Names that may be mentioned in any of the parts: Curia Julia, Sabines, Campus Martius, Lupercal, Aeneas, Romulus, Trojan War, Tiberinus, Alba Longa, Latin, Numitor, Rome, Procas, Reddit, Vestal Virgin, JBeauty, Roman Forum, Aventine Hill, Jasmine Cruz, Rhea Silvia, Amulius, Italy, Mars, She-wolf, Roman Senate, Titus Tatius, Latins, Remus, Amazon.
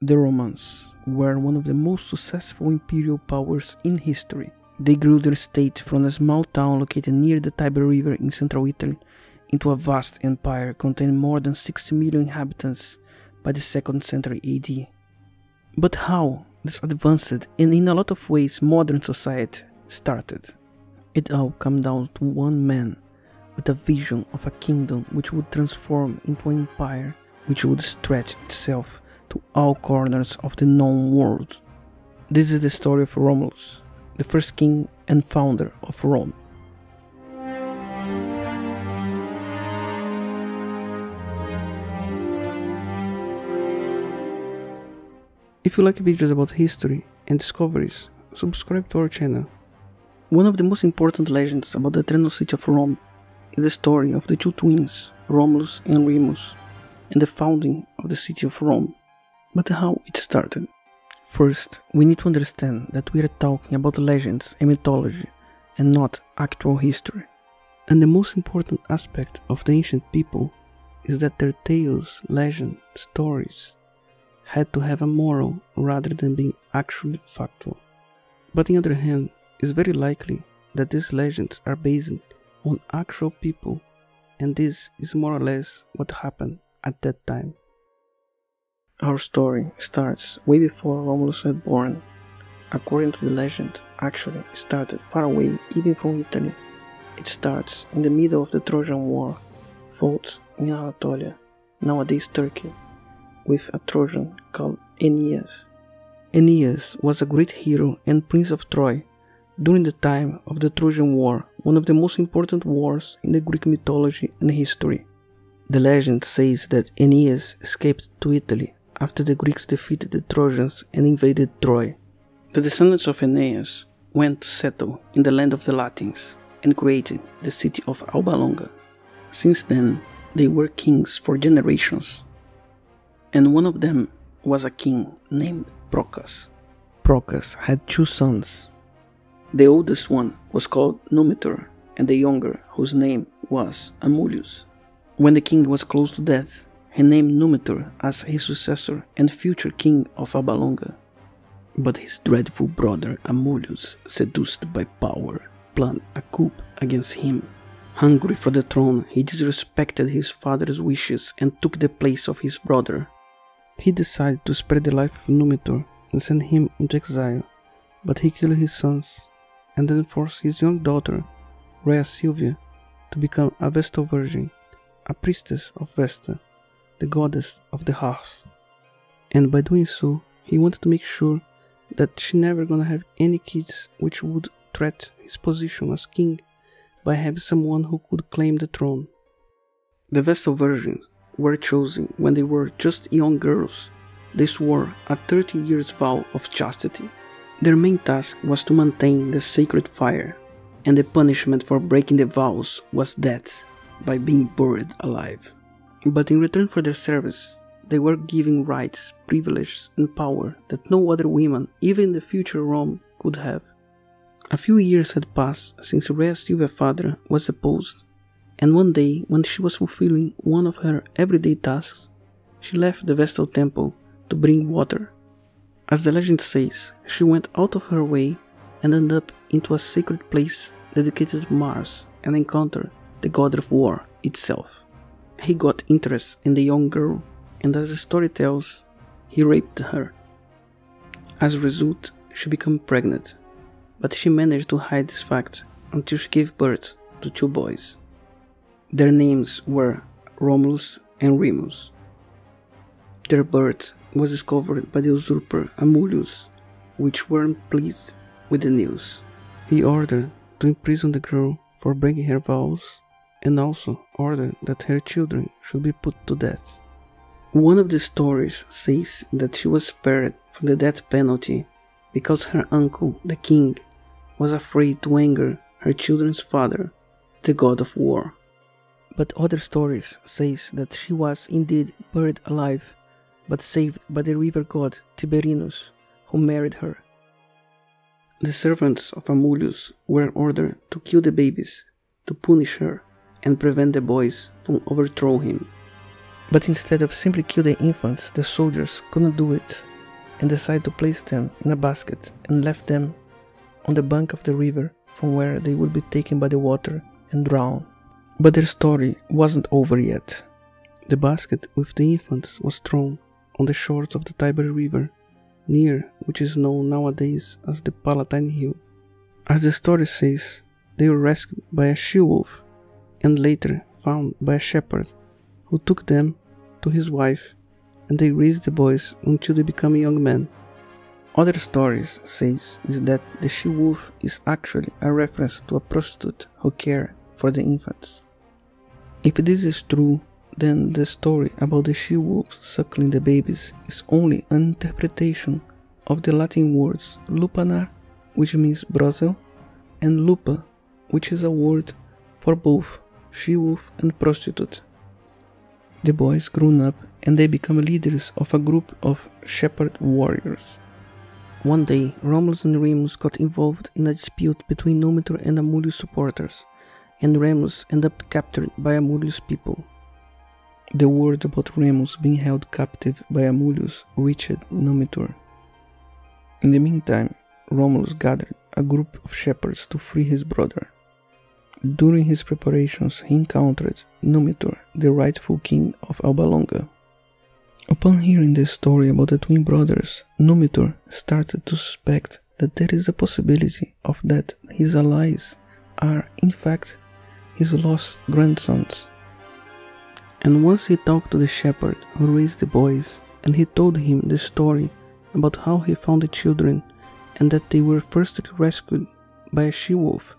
The Romans were one of the most successful imperial powers in history. They grew their state from a small town located near the Tiber River in central Italy into a vast empire containing more than 60 million inhabitants by the 2nd century AD. But how this advanced and in a lot of ways modern society started? It all came down to one man with a vision of a kingdom which would transform into an empire which would stretch itself to all corners of the known world. This is the story of Romulus, the first king and founder of Rome. If you like videos about history and discoveries, subscribe to our channel. One of the most important legends about the eternal city of Rome is the story of the two twins, Romulus and Remus, and the founding of the city of Rome. But how it started? First, we need to understand that we are talking about legends and mythology and not actual history. And the most important aspect of the ancient people is that their tales, legends, stories had to have a moral rather than being actually factual. But on the other hand, it's very likely that these legends are based on actual people, and this is more or less what happened at that time. Our story starts way before Romulus was born. According to the legend, actually it started far away, even from Italy. It starts in the middle of the Trojan War, fought in Anatolia, nowadays Turkey, with a Trojan called Aeneas. Aeneas was a great hero and prince of Troy during the time of the Trojan War, one of the most important wars in the Greek mythology and history. The legend says that Aeneas escaped to Italy after the Greeks defeated the Trojans and invaded Troy. The descendants of Aeneas went to settle in the land of the Latins and created the city of Alba Longa. Since then, they were kings for generations, and one of them was a king named Procas. Procas had two sons. The oldest one was called Numitor, and the younger, whose name was Amulius. When the king was close to death, he named Numitor as his successor and future king of Alba Longa. But his dreadful brother Amulius, seduced by power, planned a coup against him. Hungry for the throne, he disrespected his father's wishes and took the place of his brother. He decided to spare the life of Numitor and send him into exile, but he killed his sons and then forced his young daughter, Rhea Silvia, to become a Vestal Virgin, a priestess of Vesta, the goddess of the hearth. And by doing so, he wanted to make sure that she never gonna have any kids, which would threaten his position as king by having someone who could claim the throne. The Vestal Virgins were chosen when they were just young girls. They swore a 30-year vow of chastity. Their main task was to maintain the sacred fire, and the punishment for breaking the vows was death by being buried alive. But in return for their service, they were given rights, privileges and power that no other women, even in the future Rome, could have. A few years had passed since Rhea Silvia's father was deposed, and one day, when she was fulfilling one of her everyday tasks, she left the Vestal Temple to bring water. As the legend says, she went out of her way and ended up into a sacred place dedicated to Mars and encountered the god of war itself. He got interest in the young girl, and as the story tells, he raped her. As a result, she became pregnant, but she managed to hide this fact until she gave birth to two boys. Their names were Romulus and Remus. Their birth was discovered by the usurper Amulius, which weren't pleased with the news. He ordered to imprison the girl for breaking her vows, and also ordered that her children should be put to death. One of the stories says that she was spared from the death penalty because her uncle, the king, was afraid to anger her children's father, the god of war. But other stories says that she was indeed buried alive, but saved by the river god Tiberinus, who married her. The servants of Amulius were ordered to kill the babies, to punish her and prevent the boys from overthrowing him. But instead of simply kill the infants, the soldiers couldn't do it and decided to place them in a basket and left them on the bank of the river, from where they would be taken by the water and drowned. But their story wasn't over yet. The basket with the infants was thrown on the shores of the Tiber River, near which is known nowadays as the Palatine Hill. As the story says, they were rescued by a she-wolf and later found by a shepherd, who took them to his wife, and they raised the boys until they become young men. Other stories says is that the she-wolf is actually a reference to a prostitute who cared for the infants. If this is true, then the story about the she-wolf suckling the babies is only an interpretation of the Latin words lupanar, which means brothel, and lupa, which is a word for both she-wolf and prostitute. The boys grown up and they become leaders of a group of shepherd warriors. One day, Romulus and Remus got involved in a dispute between Numitor and Amulius supporters, and Remus ended up captured by Amulius people. The word about Remus being held captive by Amulius reached Numitor. In the meantime, Romulus gathered a group of shepherds to free his brother. During his preparations, he encountered Numitor, the rightful king of Alba Longa. Upon hearing the story about the twin brothers, Numitor started to suspect that there is a possibility of that his allies are, in fact, his lost grandsons. And once he talked to the shepherd who raised the boys, and he told him the story about how he found the children and that they were first rescued by a she-wolf,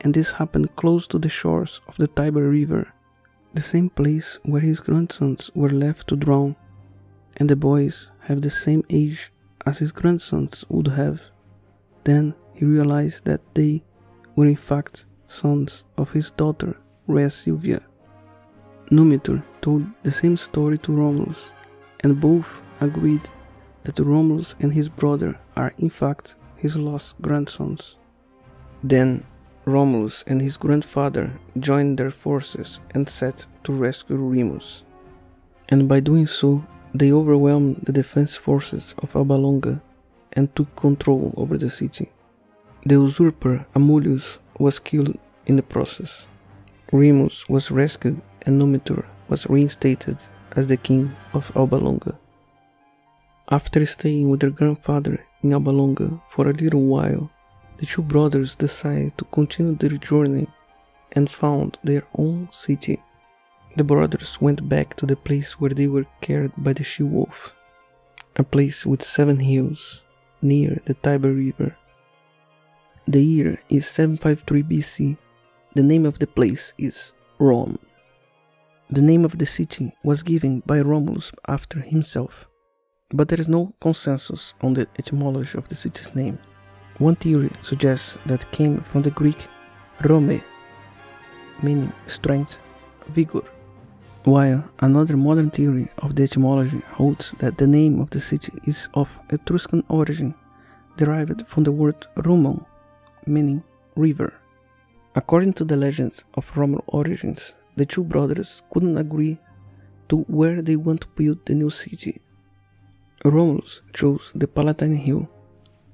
and this happened close to the shores of the Tiber River, the same place where his grandsons were left to drown, and the boys have the same age as his grandsons would have. Then he realized that they were in fact sons of his daughter Rhea Silvia. Numitor told the same story to Romulus, and both agreed that Romulus and his brother are in fact his lost grandsons. Then Romulus and his grandfather joined their forces and set to rescue Remus. And by doing so, they overwhelmed the defense forces of Alba Longa and took control over the city. The usurper Amulius was killed in the process. Remus was rescued and Numitor was reinstated as the king of Alba Longa. After staying with their grandfather in Alba Longa for a little while, the two brothers decided to continue their journey and found their own city. The brothers went back to the place where they were carried by the she-wolf, a place with 7 hills, near the Tiber River. The year is 753 BC. The name of the place is Rome. The name of the city was given by Romulus after himself, but there is no consensus on the etymology of the city's name. One theory suggests that it came from the Greek Rome, meaning strength, vigor, while another modern theory of the etymology holds that the name of the city is of Etruscan origin, derived from the word Rumon, meaning river. According to the legends of Roman origins, the two brothers couldn't agree to where they want to build the new city. Romulus chose the Palatine Hill,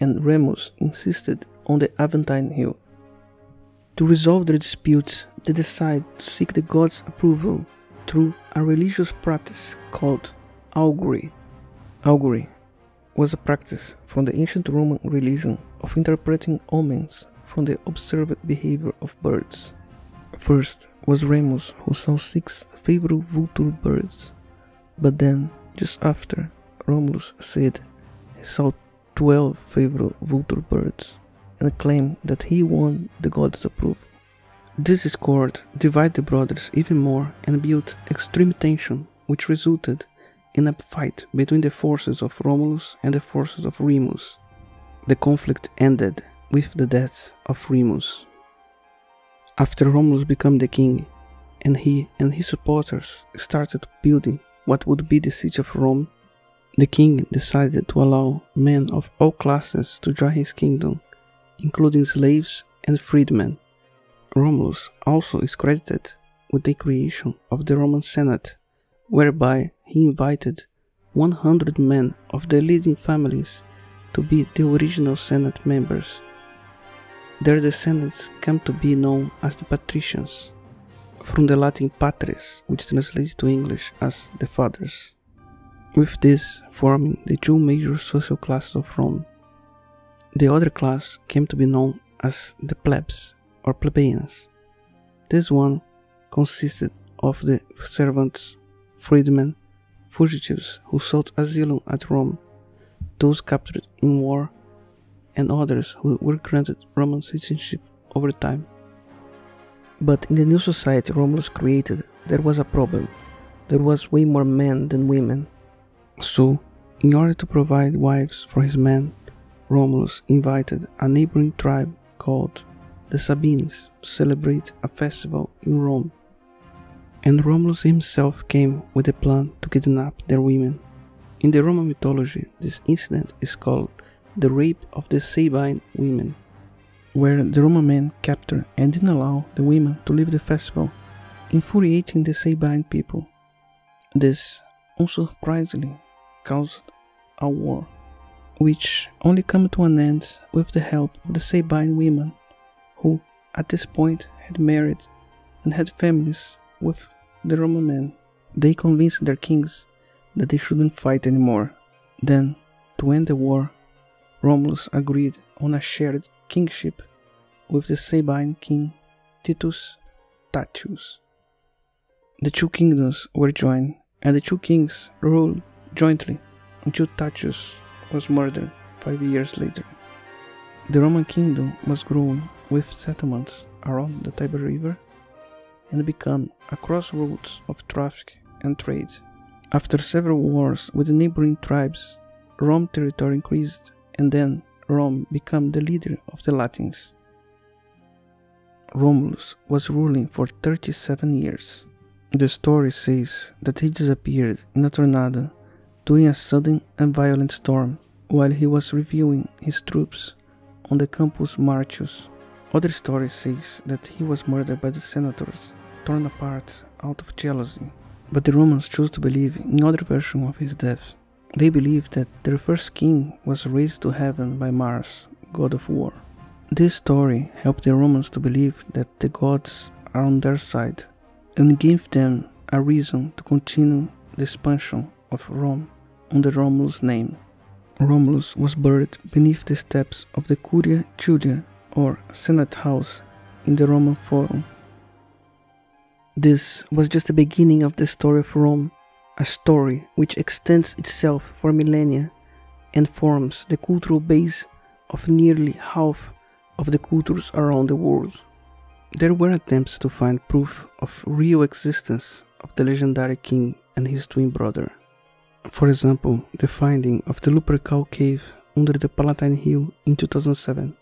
and Remus insisted on the Aventine Hill. To resolve their dispute, they decide to seek the gods' approval through a religious practice called augury. Augury was a practice from the ancient Roman religion of interpreting omens from the observed behavior of birds. First was Remus, who saw 6 favorable vulture birds, but then, just after, Romulus said he saw 12 favorable vulture birds and claimed that he won the gods' approval. This discord divided the brothers even more and built extreme tension, which resulted in a fight between the forces of Romulus and the forces of Remus. The conflict ended with the death of Remus. After Romulus became the king, and he and his supporters started building what would be the city of Rome, the king decided to allow men of all classes to join his kingdom, including slaves and freedmen. Romulus also is credited with the creation of the Roman Senate, whereby he invited 100 men of the leading families to be the original Senate members. Their descendants came to be known as the patricians, from the Latin patres, which translates to English as the fathers, with this forming the two major social classes of Rome. The other class came to be known as the plebs or plebeians. This one consisted of the servants, freedmen, fugitives who sought asylum at Rome, those captured in war, and others who were granted Roman citizenship over time. But in the new society Romulus created, there was a problem. There was way more men than women. So, in order to provide wives for his men, Romulus invited a neighboring tribe called the Sabines to celebrate a festival in Rome. And Romulus himself came with a plan to kidnap their women. In the Roman mythology, this incident is called the rape of the Sabine women, where the Roman men captured and didn't allow the women to leave the festival, infuriating the Sabine people. This, unsurprisingly, caused a war, which only came to an end with the help of the Sabine women, who at this point had married and had families with the Roman men. They convinced their kings that they shouldn't fight anymore. Then, to end the war, Romulus agreed on a shared kingship with the Sabine king Titus Tatius. The two kingdoms were joined, and the two kings ruled jointly until Tatius was murdered 5 years later. The Roman kingdom was growing with settlements around the Tiber River and became a crossroads of traffic and trade. After several wars with the neighboring tribes, Rome's territory increased, and then Rome became the leader of the Latins. Romulus was ruling for 37 years. The story says that he disappeared in a tornado during a sudden and violent storm while he was reviewing his troops on the Campus Martius. Other story says that he was murdered by the senators, torn apart out of jealousy. But the Romans chose to believe in another version of his death. They believed that their first king was raised to heaven by Mars, god of war. This story helped the Romans to believe that the gods are on their side and gave them a reason to continue the expansion of Rome under Romulus' name. Romulus was buried beneath the steps of the Curia Julia, or Senate House, in the Roman Forum. This was just the beginning of the story of Rome, a story which extends itself for millennia and forms the cultural base of nearly half of the cultures around the world. There were attempts to find proof of real existence of the legendary king and his twin brother. For example, the finding of the Lupercal cave under the Palatine Hill in 2007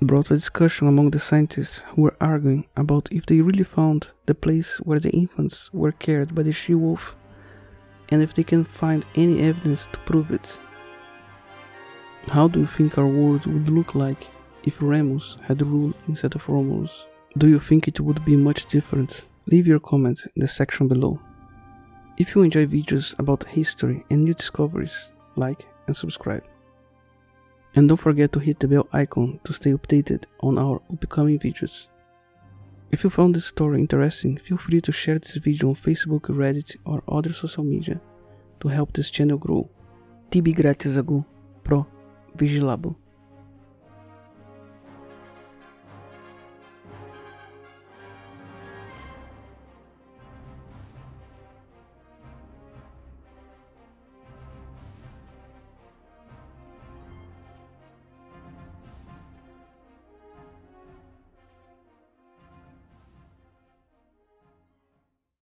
brought a discussion among the scientists who were arguing about if they really found the place where the infants were carried by the she-wolf, and if they can find any evidence to prove it. How do you think our world would look like if Remus had ruled instead of Romulus? Do you think it would be much different? Leave your comments in the section below. If you enjoy videos about history and new discoveries, like and subscribe. And don't forget to hit the bell icon to stay updated on our upcoming videos. If you found this story interesting, feel free to share this video on Facebook, Reddit or other social media to help this channel grow. Tibi gratis agu, pro vigilabo.